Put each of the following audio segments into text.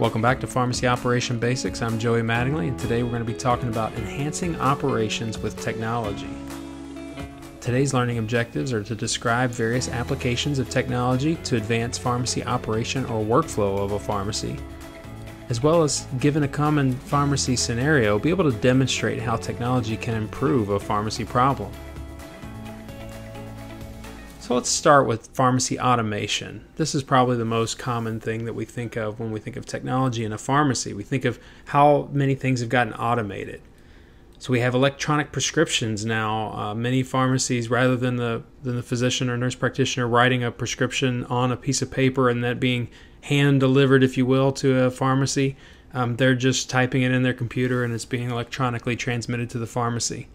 Welcome back to Pharmacy Operation Basics. I'm Joey Mattingly, and today we're going to be talking about enhancing operations with technology. Today's learning objectives are to describe various applications of technology to advance pharmacy operation or workflow of a pharmacy, as well as, given a common pharmacy scenario, be able to demonstrate how technology can improve a pharmacy problem. So let's start with pharmacy automation. This is probably the most common thing that we think of when we think of technology in a pharmacy. We think of how many things have gotten automated. So we have electronic prescriptions now. Many pharmacies, rather than the physician or nurse practitioner writing a prescription on a piece of paper and that being hand delivered, if you will, to a pharmacy, they're just typing it in their computer and it's being electronically transmitted to the pharmacy.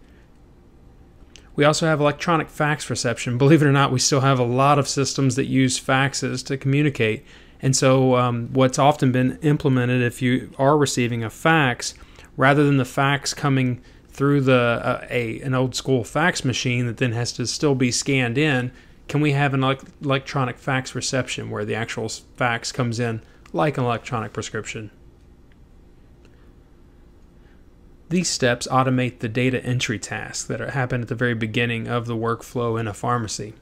We also have electronic fax reception. Believe it or not, we still have a lot of systems that use faxes to communicate. And so what's often been implemented, if you are receiving a fax, rather than the fax coming through an old school fax machine that then has to still be scanned in, can we have an electronic fax reception where the actual fax comes in like an electronic prescription? These steps automate the data entry tasks that happen at the very beginning of the workflow in a pharmacy.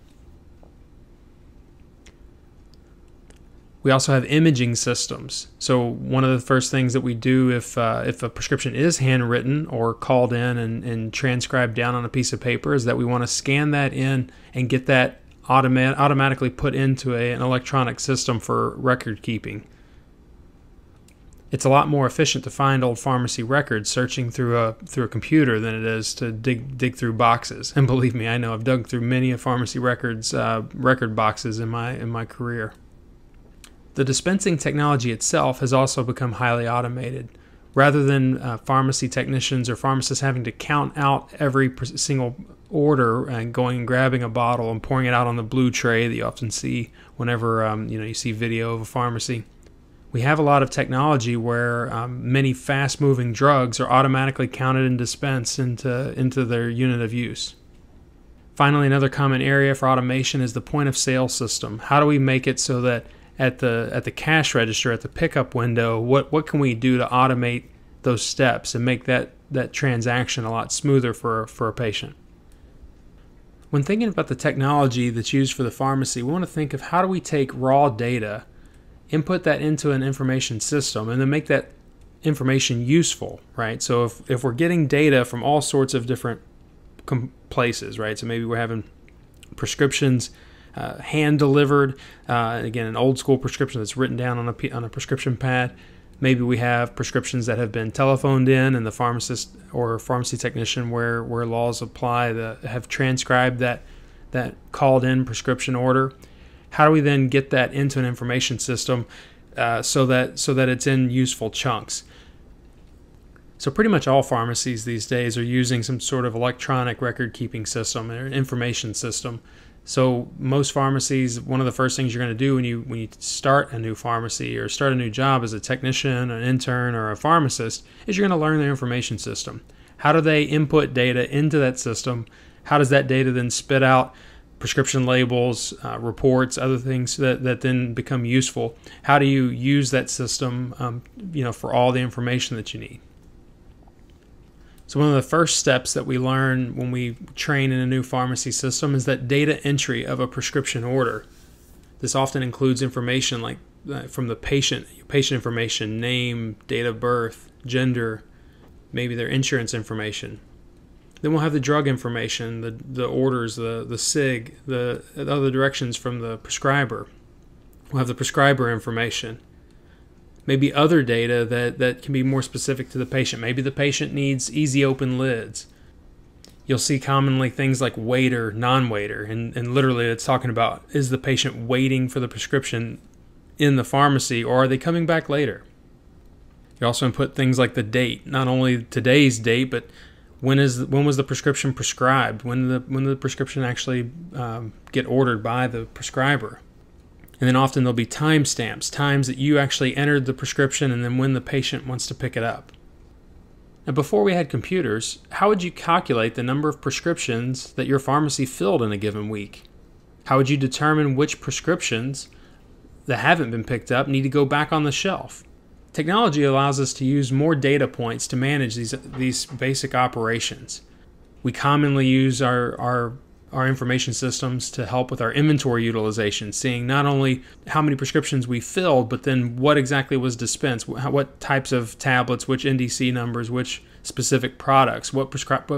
We also have imaging systems. So one of the first things that we do if a prescription is handwritten or called in and transcribed down on a piece of paper is that we want to scan that in and get that automatically put into an electronic system for record keeping. It's a lot more efficient to find old pharmacy records searching through a computer than it is to dig through boxes. And believe me, I know I've dug through many of pharmacy records record boxes in my career. The dispensing technology itself has also become highly automated. Rather than pharmacy technicians or pharmacists having to count out every single order and going and grabbing a bottle and pouring it out on the blue tray that you often see whenever you see video of a pharmacy. We have a lot of technology where many fast-moving drugs are automatically counted and dispensed into their unit of use. Finally, another common area for automation is the point-of-sale system. How do we make it so that at the cash register, at the pickup window, what can we do to automate those steps and make that transaction a lot smoother for a patient? When thinking about the technology that's used for the pharmacy, we want to think of how do we take raw data, input that into an information system, and then make that information useful, right? So if we're getting data from all sorts of different places, right? So maybe we're having prescriptions hand-delivered, again, an old-school prescription that's written down on a prescription pad. Maybe we have prescriptions that have been telephoned in, and the pharmacist or pharmacy technician where laws apply have transcribed that called-in prescription order. How do we then get that into an information system so that it's in useful chunks? So pretty much all pharmacies these days are using some sort of electronic record-keeping system or information system. So most pharmacies, one of the first things you're going to do when you start a new pharmacy or start a new job as a technician, an intern, or a pharmacist is you're going to learn their information system. How do they input data into that system? How does that data then spit out prescription labels, reports, other things that then become useful? How do you use that system for all the information that you need? So one of the first steps that we learn when we train in a new pharmacy system is that data entry of a prescription order. This often includes information like from the patient information, name, date of birth, gender, maybe their insurance information. Then we'll have the drug information, the orders, the sig, the other directions from the prescriber. We'll have the prescriber information. Maybe other data that can be more specific to the patient. Maybe the patient needs easy open lids. You'll see commonly things like waiter, non-waiter, and literally it's talking about, is the patient waiting for the prescription in the pharmacy or are they coming back later? You also input things like the date, not only today's date, but when was the prescription prescribed? When did the prescription actually get ordered by the prescriber? And then often there'll be timestamps, times that you actually entered the prescription and then when the patient wants to pick it up. Now before we had computers, how would you calculate the number of prescriptions that your pharmacy filled in a given week? How would you determine which prescriptions that haven't been picked up need to go back on the shelf? Technology allows us to use more data points to manage these basic operations. We commonly use our information systems to help with our inventory utilization, seeing not only how many prescriptions we filled, but then what exactly was dispensed, what types of tablets, which NDC numbers, which specific products, what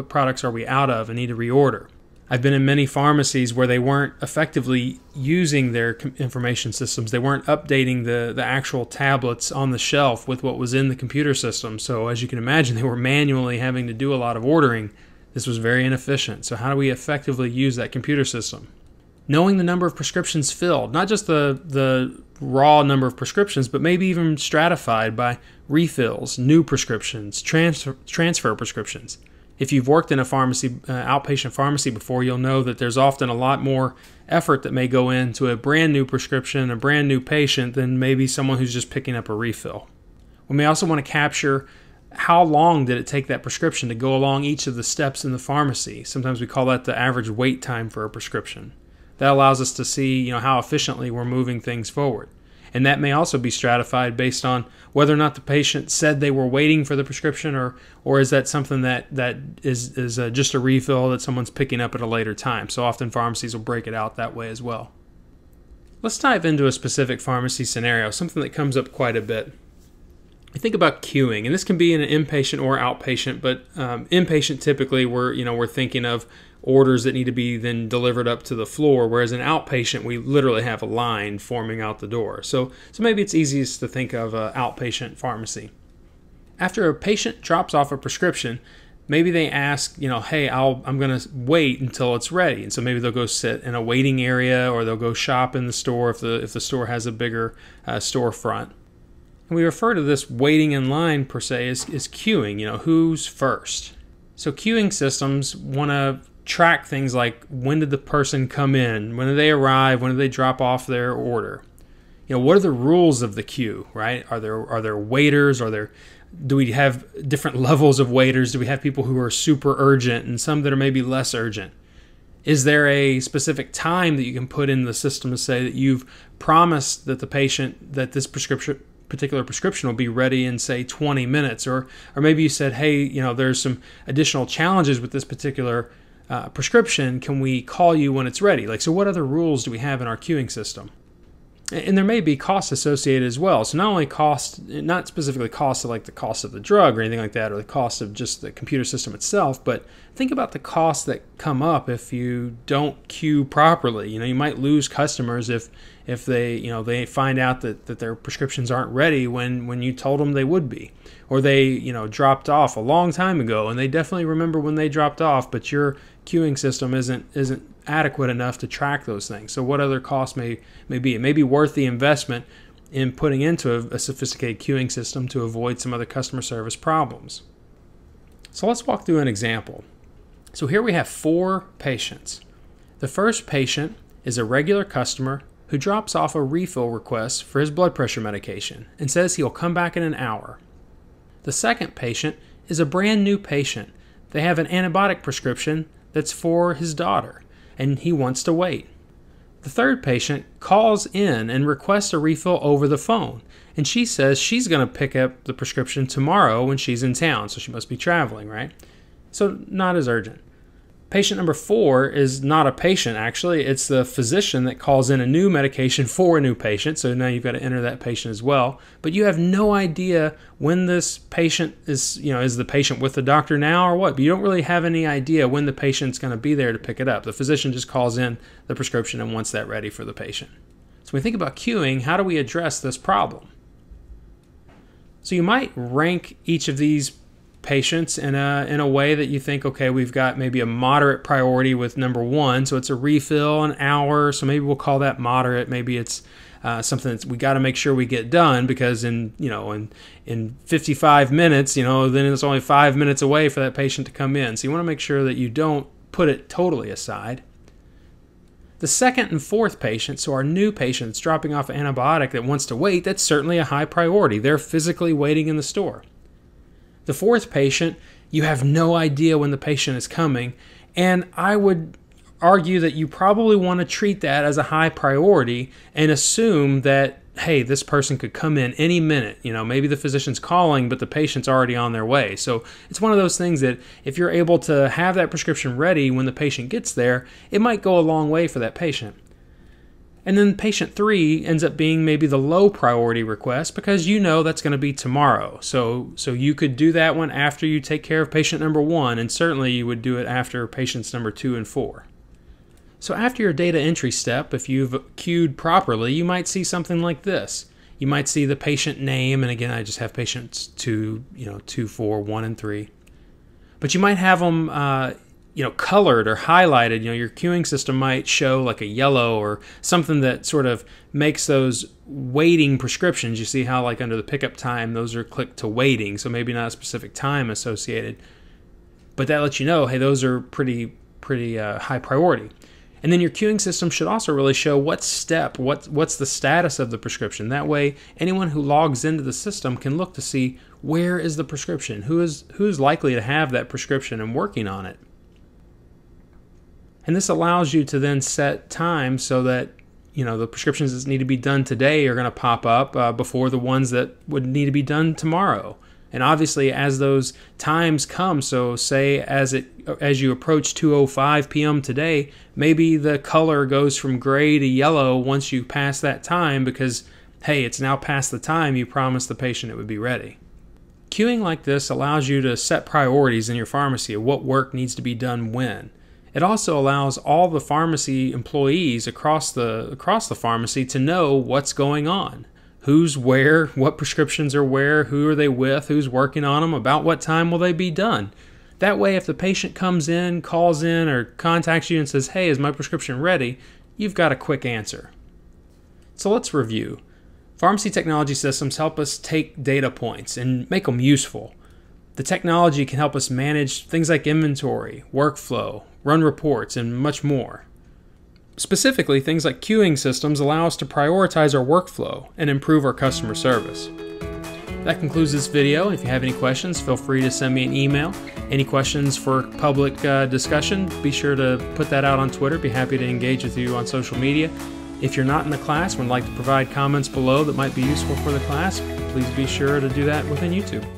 products are we out of and need to reorder. I've been in many pharmacies where they weren't effectively using their information systems. They weren't updating the actual tablets on the shelf with what was in the computer system. So as you can imagine, they were manually having to do a lot of ordering. This was very inefficient. So how do we effectively use that computer system? Knowing the number of prescriptions filled, not just the raw number of prescriptions, but maybe even stratified by refills, new prescriptions, transfer prescriptions. If you've worked in a pharmacy, outpatient pharmacy before, you'll know that there's often a lot more effort that may go into a brand new prescription, a brand new patient, than maybe someone who's just picking up a refill. We may also want to capture how long did it take that prescription to go along each of the steps in the pharmacy. Sometimes we call that the average wait time for a prescription. That allows us to see, you know, how efficiently we're moving things forward. And that may also be stratified based on whether or not the patient said they were waiting for the prescription, or is that something that is just a refill that someone's picking up at a later time. So often pharmacies will break it out that way as well. Let's dive into a specific pharmacy scenario, something that comes up quite a bit. I think about queuing, and this can be in an inpatient or outpatient, but inpatient typically we're thinking of orders that need to be then delivered up to the floor, whereas an outpatient, we literally have a line forming out the door. So maybe it's easiest to think of an outpatient pharmacy. After a patient drops off a prescription, maybe they ask, you know, hey, I'm going to wait until it's ready. And so maybe they'll go sit in a waiting area, or they'll go shop in the store if the store has a bigger storefront. And we refer to this waiting in line, per se, as queuing, you know, who's first. So queuing systems want to track things like, when did the person come in, when did they arrive, when did they drop off their order? You know, what are the rules of the queue, right? Are there waiters? Do we have different levels of waiters? Do we have people who are super urgent and some that are maybe less urgent? Is there a specific time that you can put in the system to say that you've promised that the patient that this particular prescription will be ready in, say, 20 minutes, or maybe you said, hey, you know, there's some additional challenges with this particular prescription, can we call you when it's ready? Like, so what other rules do we have in our queuing system? And there may be costs associated as well. So not only not specifically costs like the cost of the drug or anything like that, or the cost of just the computer system itself, but think about the costs that come up if you don't queue properly. You know, you might lose customers if they, you know, they find out that their prescriptions aren't ready when you told them they would be, or they, you know, dropped off a long time ago and they definitely remember when they dropped off, but your queuing system isn't adequate enough to track those things. So what other costs may be? It may be worth the investment in putting into a sophisticated queuing system to avoid some other customer service problems. So let's walk through an example. So here we have 4 patients. The first patient is a regular customer who drops off a refill request for his blood pressure medication and says he'll come back in an hour. The second patient is a brand new patient. They have an antibiotic prescription that's for his daughter, and he wants to wait. The third patient calls in and requests a refill over the phone, and she says she's going to pick up the prescription tomorrow when she's in town, so she must be traveling, right? So not as urgent. Patient number 4 is not a patient, actually. It's the physician that calls in a new medication for a new patient, so now you've got to enter that patient as well. But you have no idea when this patient is, you know, is the patient with the doctor now or what? But you don't really have any idea when the patient's going to be there to pick it up. The physician just calls in the prescription and wants that ready for the patient. So when we think about queuing, how do we address this problem? So you might rank each of these patients in a way that you think, okay, we've got maybe a moderate priority with number 1, so it's a refill, an hour, so maybe we'll call that moderate. Maybe it's something that we got to make sure we get done, because in 55 minutes, you know, then it's only 5 minutes away for that patient to come in. So you want to make sure that you don't put it totally aside. The second and fourth patients, so our new patients dropping off an antibiotic that wants to wait, that's certainly a high priority. They're physically waiting in the store. The fourth patient, you have no idea when the patient is coming, and I would argue that you probably want to treat that as a high priority and assume that hey, this person could come in any minute. You know, maybe the physician's calling, but the patient's already on their way. So it's one of those things that if you're able to have that prescription ready when the patient gets there, it might go a long way for that patient. And then patient 3 ends up being maybe the low priority request because you know that's going to be tomorrow. So you could do that one after you take care of patient number 1, and certainly you would do it after patients number 2 and 4. So after your data entry step, if you've queued properly, you might see something like this. You might see the patient name, and again, I just have patients 2, 4, 1, and 3. But you might have them colored or highlighted. You know, your queuing system might show like a yellow or something that sort of makes those waiting prescriptions. You see how like under the pickup time, those are clicked to waiting, so maybe not a specific time associated. But that lets you know, hey, those are pretty high priority. And then your queuing system should also really show what step, what's the status of the prescription. That way, anyone who logs into the system can look to see where is the prescription, who's likely to have that prescription and working on it. And this allows you to then set time so that, you know, the prescriptions that need to be done today are going to pop up before the ones that would need to be done tomorrow. And obviously, as those times come, so say as you approach 2:05 p.m. today, maybe the color goes from gray to yellow once you pass that time because, hey, it's now past the time you promised the patient it would be ready. Queuing like this allows you to set priorities in your pharmacy of what work needs to be done when. It also allows all the pharmacy employees across the pharmacy to know what's going on. Who's where, what prescriptions are where, who are they with, who's working on them, about what time will they be done. That way, if the patient comes in, calls in, or contacts you and says, hey, is my prescription ready, you've got a quick answer. So let's review. Pharmacy technology systems help us take data points and make them useful. The technology can help us manage things like inventory, workflow, run reports, and much more. Specifically, things like queuing systems allow us to prioritize our workflow and improve our customer service. That concludes this video. If you have any questions, feel free to send me an email. Any questions for public discussion, be sure to put that out on Twitter. Be happy to engage with you on social media. If you're not in the class and would like to provide comments below that might be useful for the class, please be sure to do that within YouTube.